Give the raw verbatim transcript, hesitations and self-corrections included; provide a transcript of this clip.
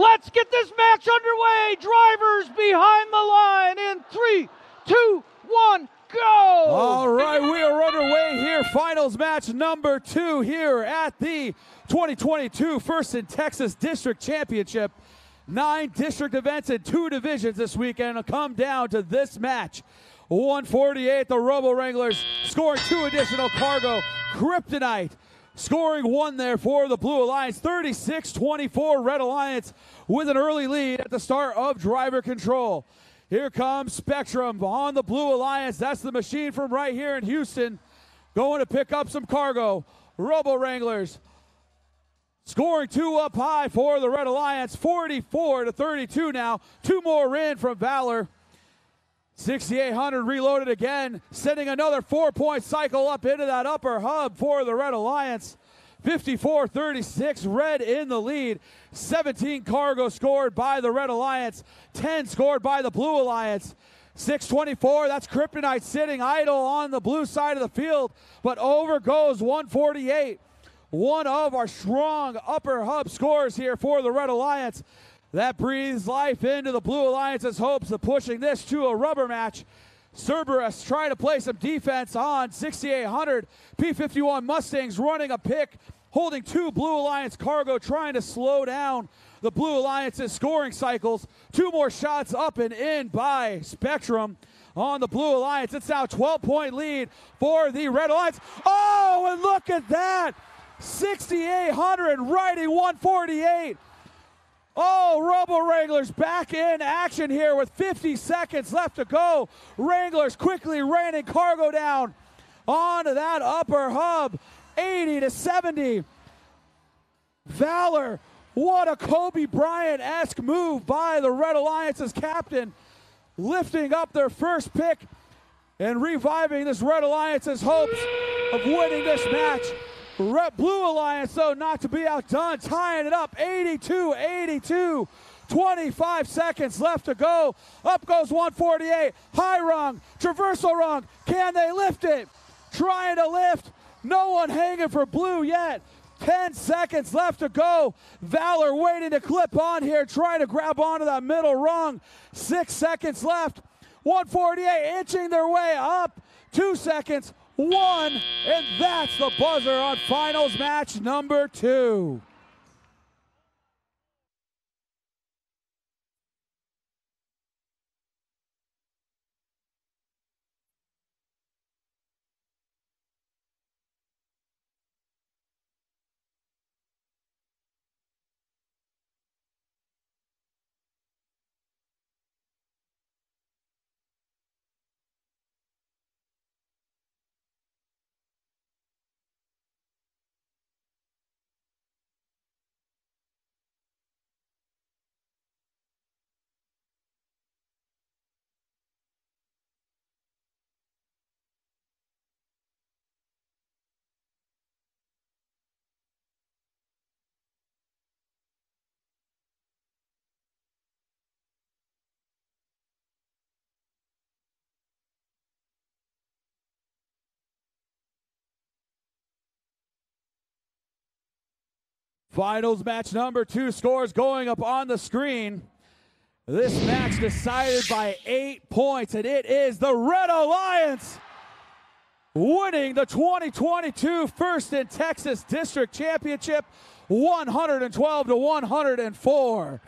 Let's get this match underway. Drivers behind the line in three, two, one, go. All right, we are underway here. Finals match number two here at the twenty twenty-two First in Texas District Championship. Nine district events in two divisions this weekend. It'll come down to this match. one forty-eight, the Robo Wranglers scoring two additional cargo. Kryptonite scoring one there for the Blue Alliance. thirty-six twenty-four, Red Alliance with an early lead at the start of driver control. Here comes Spectrum on the Blue Alliance. That's the machine from right here in Houston going to pick up some cargo. Robo Wranglers scoring two up high for the Red Alliance. forty-four to thirty-two now. Two more in from Valor. sixty-eight hundred reloaded again, sending another four-point cycle up into that upper hub for the Red Alliance. fifty-four thirty-six, Red in the lead. seventeen cargo scored by the Red Alliance, ten scored by the Blue Alliance. six twenty-four, that's Kryptonite sitting idle on the blue side of the field, but over goes one forty-eight. One of our strong upper hub scores here for the Red Alliance. That breathes life into the Blue Alliance's hopes of pushing this to a rubber match. Cerberus trying to play some defense on sixty-eight hundred. P fifty-one Mustangs running a pick, holding two Blue Alliance cargo, trying to slow down the Blue Alliance's scoring cycles. Two more shots up and in by Spectrum on the Blue Alliance. It's now a twelve-point lead for the Red Alliance. Oh, and look at that! sixty-eight hundred righty one forty-eight. Oh, Robo Wranglers back in action here with fifty seconds left to go. Wranglers quickly raining cargo down onto that upper hub, eighty to seventy. Valor, what a Kobe Bryant-esque move by the Red Alliance's captain, lifting up their first pick and reviving this Red Alliance's hopes of winning this match. Blue Alliance, though, not to be outdone, tying it up, eighty-two eighty-two, twenty-five seconds left to go. Up goes one forty-eight, high rung, traversal rung, can they lift it? Trying to lift, no one hanging for Blue yet. ten seconds left to go. Valor waiting to clip on here, trying to grab onto that middle rung. six seconds left, one forty-eight inching their way up, two seconds. One, and that's the buzzer on finals match number two. Finals match number two, scores going up on the screen. This match decided by eight points, and it is the Red Alliance winning the twenty twenty-two First in Texas District Championship, one hundred twelve to one hundred four.